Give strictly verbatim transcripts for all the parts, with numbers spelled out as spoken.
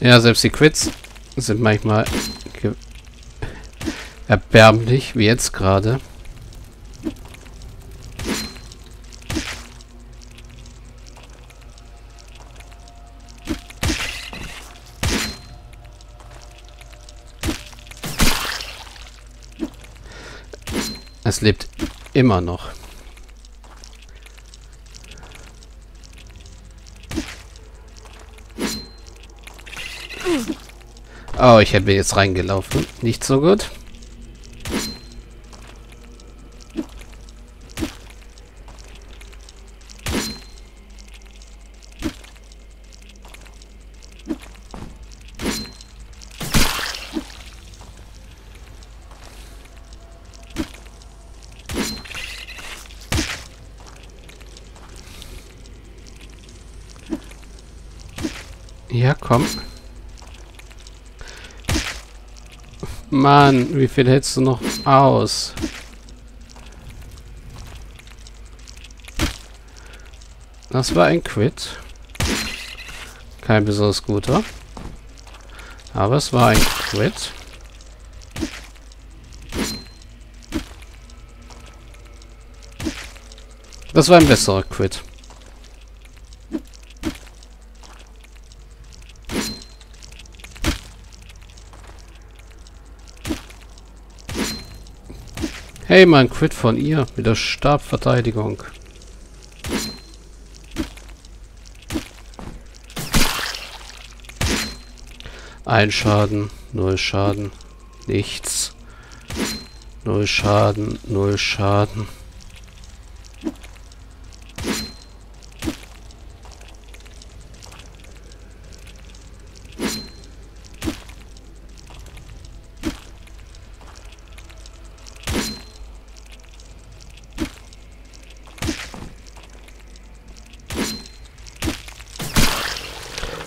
Ja, selbst die Quits sind manchmal erbärmlich, wie jetzt gerade. Es lebt immer noch. Oh, ich hätte mir jetzt reingelaufen. Nicht so gut. Ja, komm. Mann, wie viel hältst du noch aus? Das war ein Crit. Kein besonders guter. Aber es war ein Crit. Das war ein besserer Crit. Hey, mein Crit von ihr mit der Stabverteidigung. Ein Schaden, null Schaden, nichts. Null Schaden, null Schaden.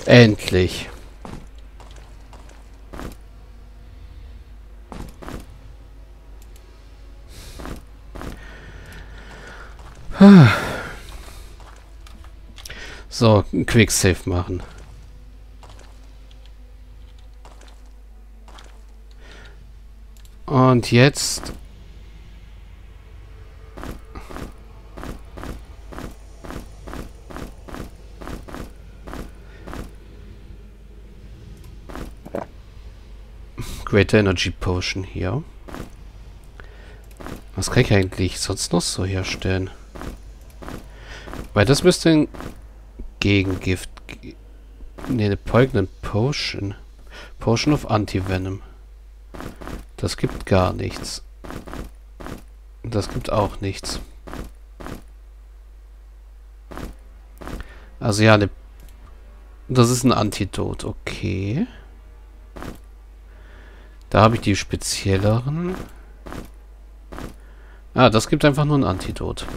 Endlich. So, ein Quicksave machen. Und jetzt... Greater Energy Potion hier. Was kann ich eigentlich sonst noch so herstellen? Weil das müsste ein Gegengift... Ne, eine Poison Potion. Potion of Anti-Venom. Das gibt gar nichts. Das gibt auch nichts. Also ja, eine... Das ist ein Antidot, okay. Da habe ich die spezielleren. Ah, das gibt einfach nur ein Antidot.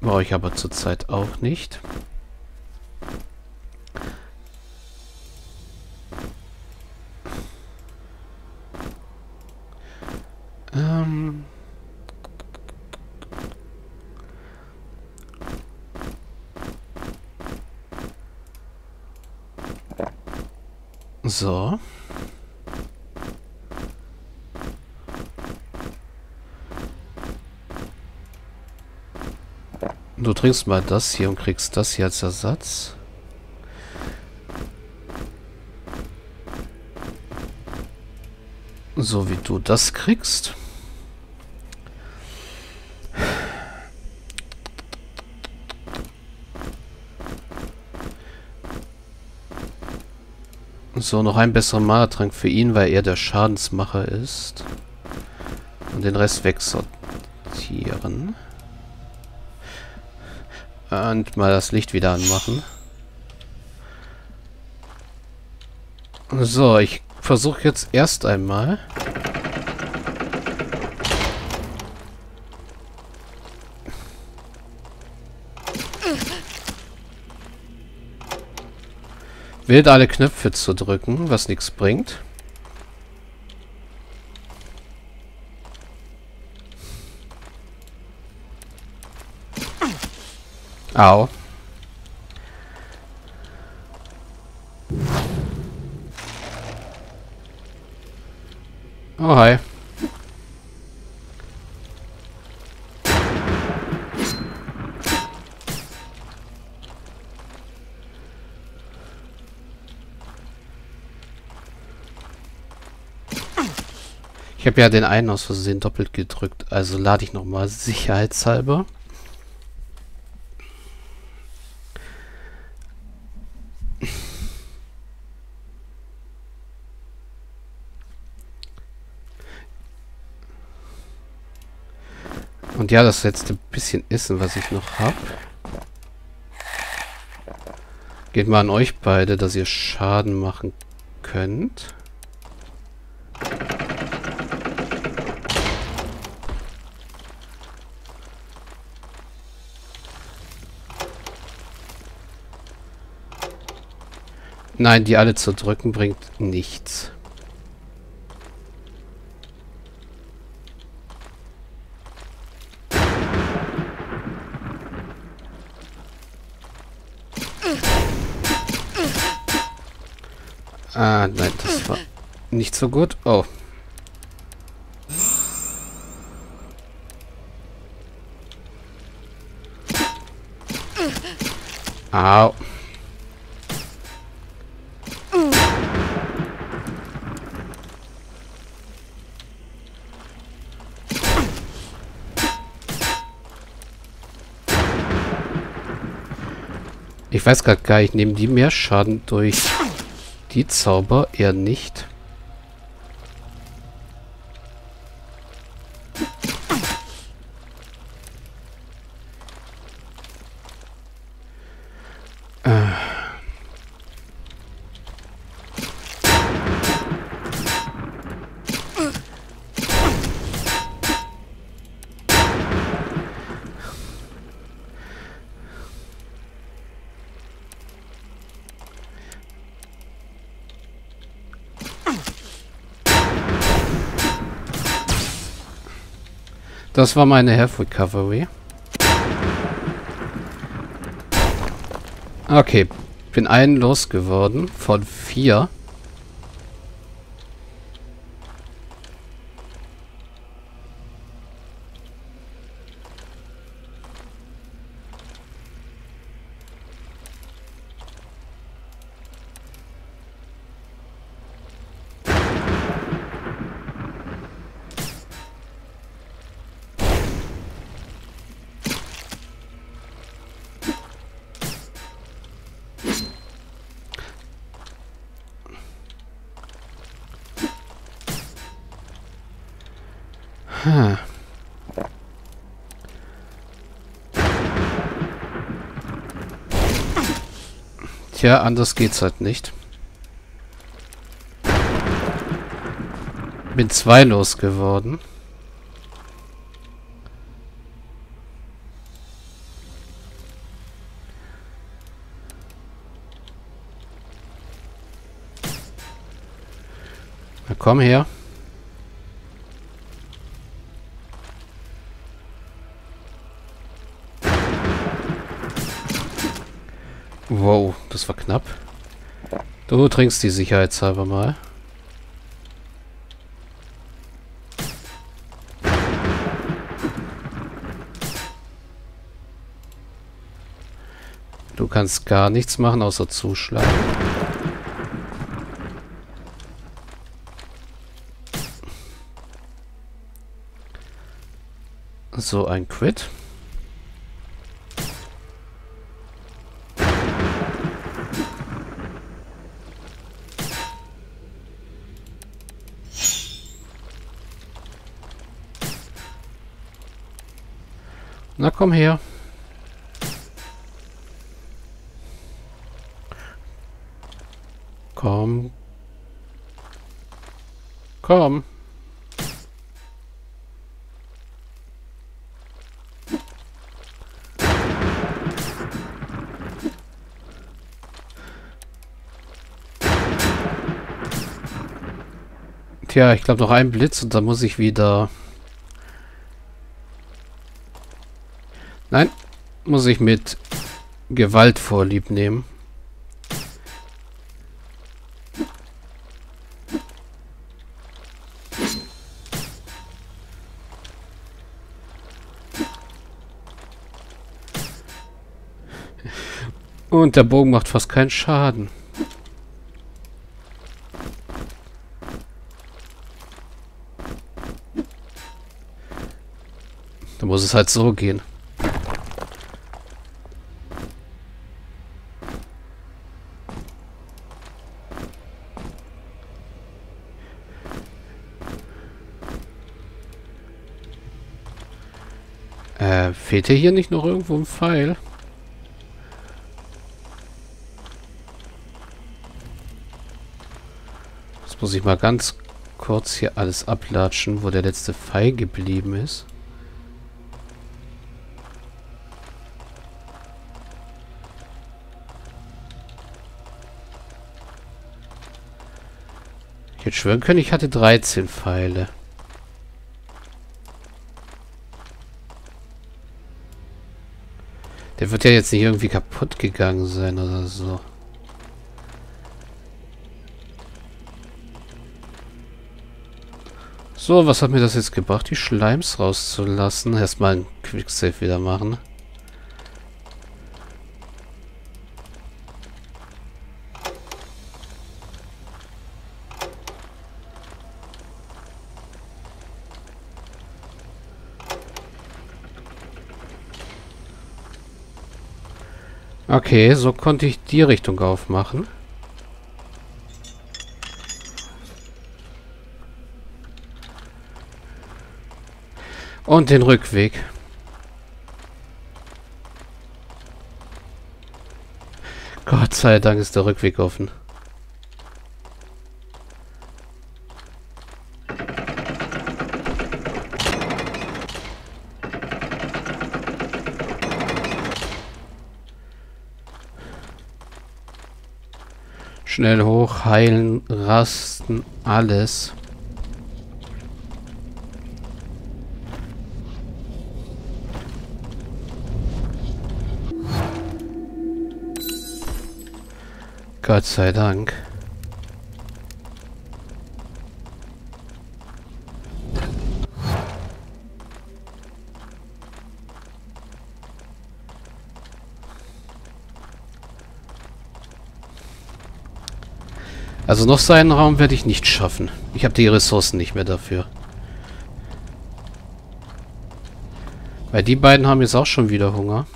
Brauche ich aber zurzeit auch nicht. Ähm. So. Du trinkst mal das hier und kriegst das hier als Ersatz. So wie du das kriegst. So, noch ein besserer Malertrank für ihn, weil er der Schadensmacher ist. Und den Rest wegsortieren. Und mal das Licht wieder anmachen. So, ich versuche jetzt erst einmal... wild alle Knöpfe zu drücken, was nichts bringt. Au. Oh, hi. Ich habe ja den einen aus Versehen doppelt gedrückt, also lade ich nochmal sicherheitshalber. Und ja, das letzte bisschen Essen, was ich noch habe. Geht mal an euch beide, dass ihr Schaden machen könnt. Nein, die alle zu drücken bringt nichts. Ah, nein, das war nicht so gut. Oh. Au. Ich weiß gerade gar nicht, nehmen die mehr Schaden durch... Die Zauber eher nicht. Äh. Das war meine Health Recovery. Okay, bin einen losgeworden von vier. Hm. Tja, anders geht's halt nicht. Bin zwei losgeworden. Na komm her. Wow, das war knapp. Du trinkst die sicherheitshalber mal. Du kannst gar nichts machen, außer zuschlagen. So, ein Crit. Na komm her. Komm. Komm. Tja, ich glaube noch ein Blitz und dann muss ich wieder... Nein, muss ich mit Gewalt vorlieb nehmen. Und der Bogen macht fast keinen Schaden. Da muss es halt so gehen. Äh, fehlt hier nicht noch irgendwo ein Pfeil? Jetzt muss ich mal ganz kurz hier alles ablatschen, wo der letzte Pfeil geblieben ist. Ich hätte schwören können, ich hatte dreizehn Pfeile. Der wird ja jetzt nicht irgendwie kaputt gegangen sein oder so. So, was hat mir das jetzt gebracht, die Schleims rauszulassen? Erstmal ein Quicksave wieder machen. Okay, so konnte ich die Richtung aufmachen. Und den Rückweg. Gott sei Dank ist der Rückweg offen. Schnell hoch, heilen, rasten, alles. Gott sei Dank. Also noch seinen Raum werde ich nicht schaffen. Ich habe die Ressourcen nicht mehr dafür. Weil die beiden haben jetzt auch schon wieder Hunger.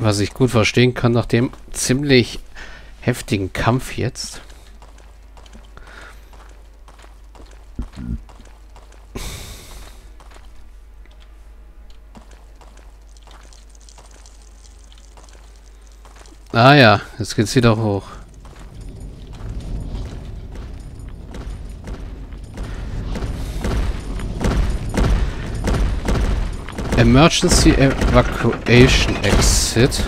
Was ich gut verstehen kann nach dem ziemlich heftigen Kampf jetzt. Ah ja, jetzt geht's wieder hoch. Emergency Evacuation Exit.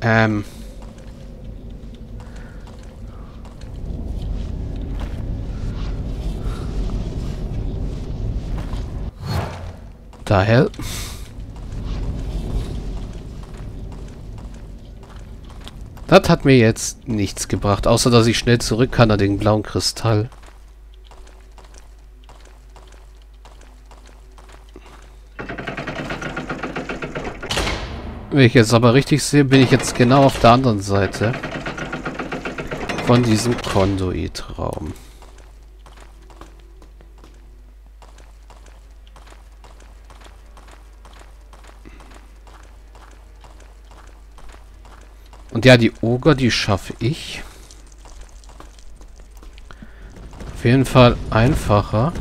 Ähm... Daher. Das hat mir jetzt nichts gebracht, außer dass ich schnell zurück kann an den blauen Kristall. Wenn ich jetzt aber richtig sehe, bin ich jetzt genau auf der anderen Seite von diesem Konduitraum. Und ja, die Oger, die schaffe ich. Auf jeden Fall einfacher.